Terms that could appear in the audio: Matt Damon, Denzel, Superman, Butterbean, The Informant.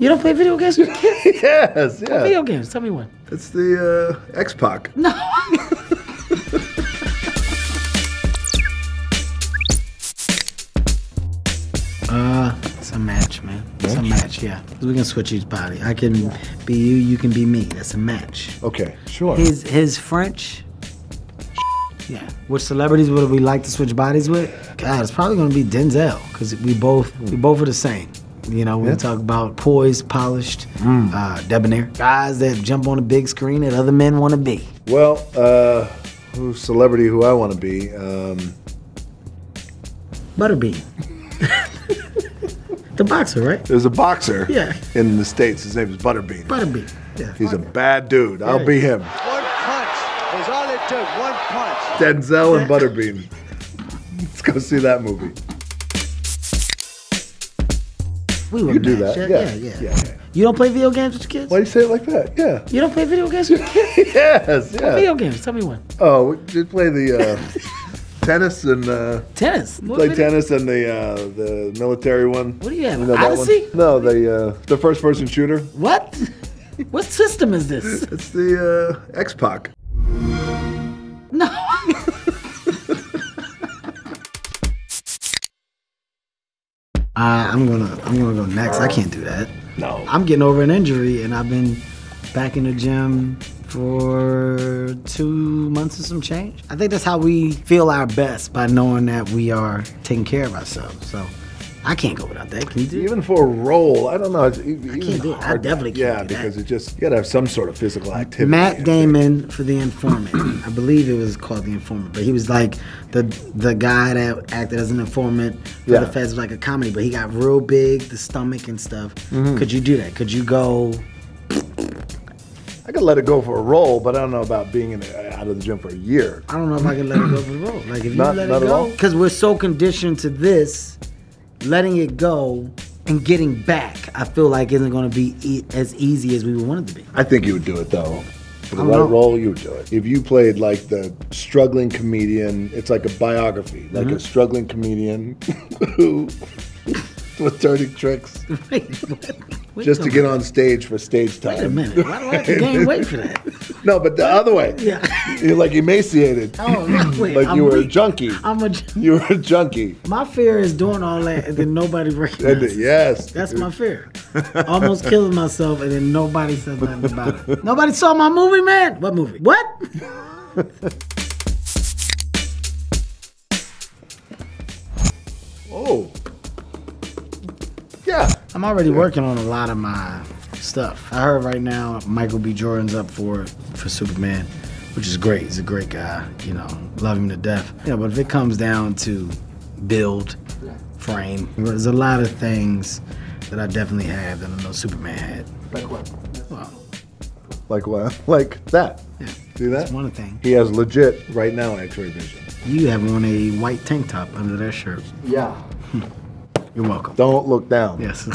You don't play video games with kids? Yes, yeah. What video games? Tell me one. It's the X-Pac. No. It's a match, man. It's a match, yeah. We can switch each body. I can be you, you can be me. That's a match. Okay, sure. His French. Yeah. Which celebrities would we like to switch bodies with? God, it's probably gonna be Denzel, because we both are the same. You know, we talk about poised, polished, debonair. Guys that jump on a big screen that other men want to be. Well, who's celebrity who I want to be? Butterbean. The boxer, right? There's a boxer in the States. His name is Butterbean. Butterbean, yeah. He's a bad dude. I'll be him. One punch was all it took, one punch. Denzel and Butterbean. Let's go see that movie. We would do that. Yeah. You don't play video games with your kids? Why do you say it like that? Yeah. You don't play video games with your kids? Yes, yeah. What video games? Tell me one. Oh, we play the tennis and... tennis? We play tennis and the military one. What do you have, Odyssey? That one? No, the first-person shooter. What? What system is this? It's the X-Pac. No. I'm gonna go next. I can't do that. No. I'm getting over an injury, and I've been back in the gym for 2 months or some change. I think that's how we feel our best, by knowing that we are taking care of ourselves. So I can't go without that. Can you do it? Even for a role, I don't know. It's even I can't do it. I definitely can't. Yeah, do that. Because it just you gotta have some sort of physical activity. Matt Damon for The Informant. I believe it was called The Informant, but he was like the guy that acted as an informant. Yeah. The Feds was like a comedy, but he got real big, the stomach and stuff. Mm-hmm. Could you do that? Could you go? I could let it go for a role, but I don't know about being out of the gym for a year. I don't know if I can let it go for a role. Like if you let it go, because we're so conditioned to this, letting it go and getting back, I feel like isn't going to be as easy as we would want it to be. I think you would do it though. For the right role, you would do it. If you played like the struggling comedian, it's like a biography, like a struggling comedian who was turning tricks. Wait just to get on stage for stage time. Wait a minute, why do I have to gain weight for that? No, but the other way. Yeah. You're like emaciated. Oh, no, wait, like you were a junkie. You were a junkie. My fear is doing all that and then nobody recognizes. Yes. That's my fear. Almost killing myself and then nobody says nothing about it. Nobody saw my movie, man. What movie? What? Oh. Yeah. I'm already working on a lot of my stuff. I heard right now Michael B. Jordan's up for Superman, which is great. He's a great guy, you know, love him to death. You know, but if it comes down to build, frame, there's a lot of things that I definitely have that I know Superman had. Like what? Well, like what? Like that. Yeah. See that? That's one thing. He has legit, right now, X-ray vision. You have on a white tank top under that shirt. Yeah. You're welcome. Don't look down. Yes.